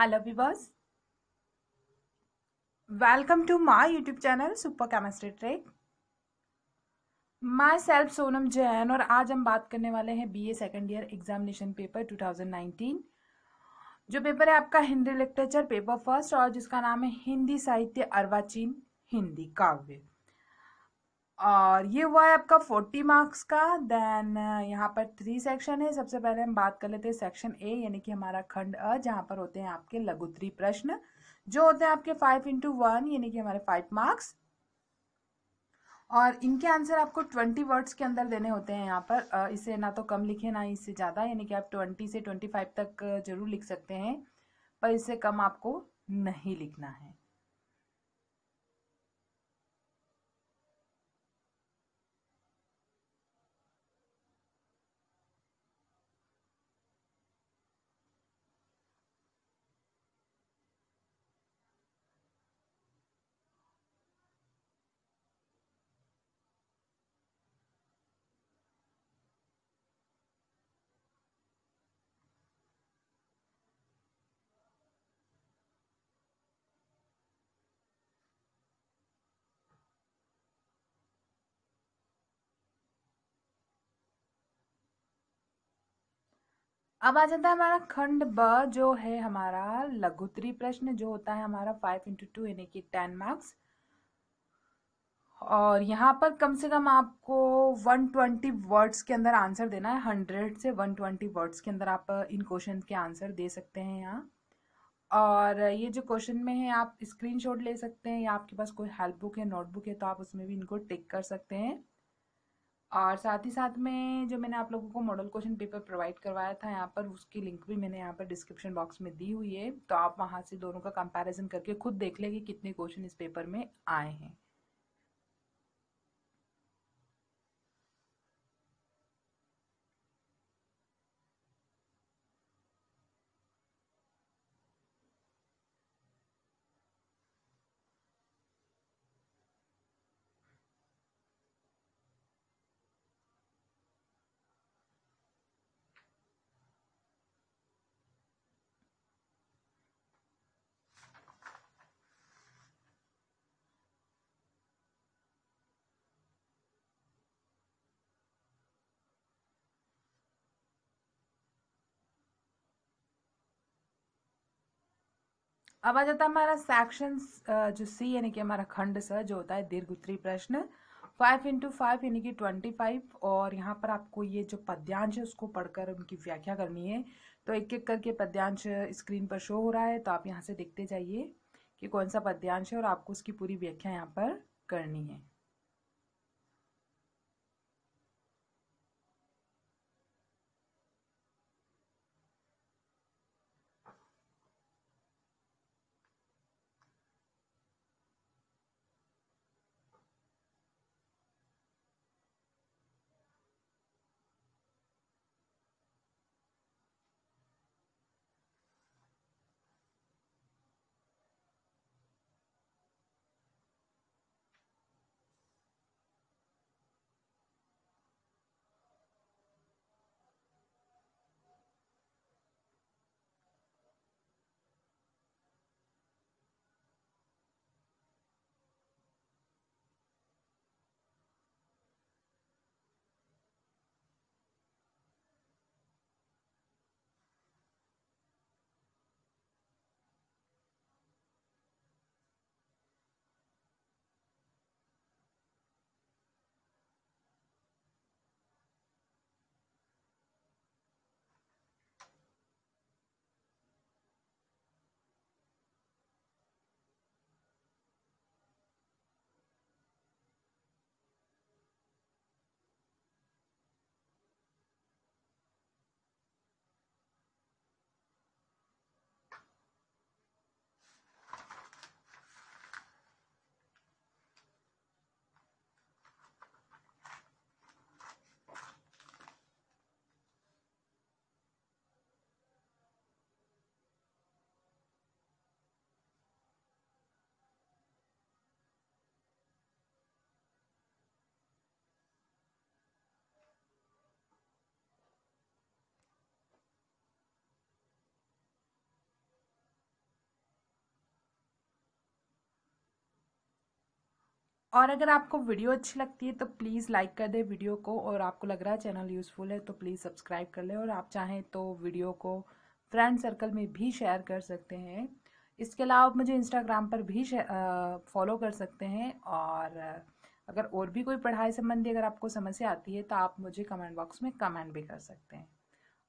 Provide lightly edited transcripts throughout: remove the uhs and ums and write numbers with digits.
Hello viewers, welcome to my YouTube channel super chemistry trick. Myself Sonam Jain और आज हम बात करने वाले हैं BA second year examination paper 2019। जो पेपर है आपका हिंदी लिटरेचर पेपर फर्स्ट और जिसका नाम है हिंदी साहित्य अर्वाचीन हिन्दी काव्य। और ये हुआ है आपका 40 मार्क्स का। देन यहाँ पर 3 सेक्शन है। सबसे पहले हम बात कर लेते हैं सेक्शन ए यानी कि हमारा खंड अ, जहाँ पर होते हैं आपके लघुत्तरी प्रश्न जो होते हैं आपके 5x1 यानी कि हमारे 5 मार्क्स, और इनके आंसर आपको 20 वर्ड्स के अंदर देने होते हैं। यहाँ पर इससे ना तो कम लिखे ना इससे ज़्यादा, यानी कि आप 20 से 25 तक जरूर लिख सकते हैं पर इससे कम आपको नहीं लिखना है। अब आ जाता है हमारा खंड ब जो है हमारा लघुत्तरी प्रश्न जो होता है हमारा 5x2 यानी कि 10 मार्क्स, और यहाँ पर कम से कम आपको 120 वर्ड्स के अंदर आंसर देना है। 100 से 120 वर्ड्स के अंदर आप इन क्वेश्चन के आंसर दे सकते हैं यहाँ। और ये जो क्वेश्चन में है आप स्क्रीनशॉट ले सकते हैं या आपके पास कोई हेल्प बुक है, नोटबुक है तो आप उसमें भी इनको टिक कर सकते हैं। और साथ ही साथ में जो मैंने आप लोगों को मॉडल क्वेश्चन पेपर प्रोवाइड करवाया था यहाँ पर, उसकी लिंक भी मैंने यहाँ पर डिस्क्रिप्शन बॉक्स में दी हुई है, तो आप वहाँ से दोनों का कंपैरिजन करके खुद देख लें कि कितने क्वेश्चन इस पेपर में आए हैं। अब आ जाता है हमारा सेक्शन जो सी यानी कि हमारा खंड स जो होता है दीर्घोत्तरी प्रश्न 5x5 यानी कि 25, और यहाँ पर आपको ये जो पद्यांश है उसको पढ़कर उनकी व्याख्या करनी है। तो एक एक करके पद्यांश स्क्रीन पर शो हो रहा है, तो आप यहाँ से देखते जाइए कि कौन सा पद्यांश है और आपको उसकी पूरी व्याख्या यहाँ पर करनी है। और अगर आपको वीडियो अच्छी लगती है तो प्लीज़ लाइक कर दें वीडियो को, और आपको लग रहा है चैनल यूज़फुल है तो प्लीज़ सब्सक्राइब कर लें, और आप चाहें तो वीडियो को फ्रेंड सर्कल में भी शेयर कर सकते हैं। इसके अलावा आप मुझे इंस्टाग्राम पर भी फॉलो कर सकते हैं, और अगर और भी कोई पढ़ाई संबंधी अगर आपको समस्या आती है तो आप मुझे कमेंट बॉक्स में कमेंट भी कर सकते हैं।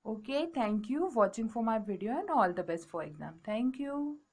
Okay, thank you watching for my video and all the best for exam. Thank you.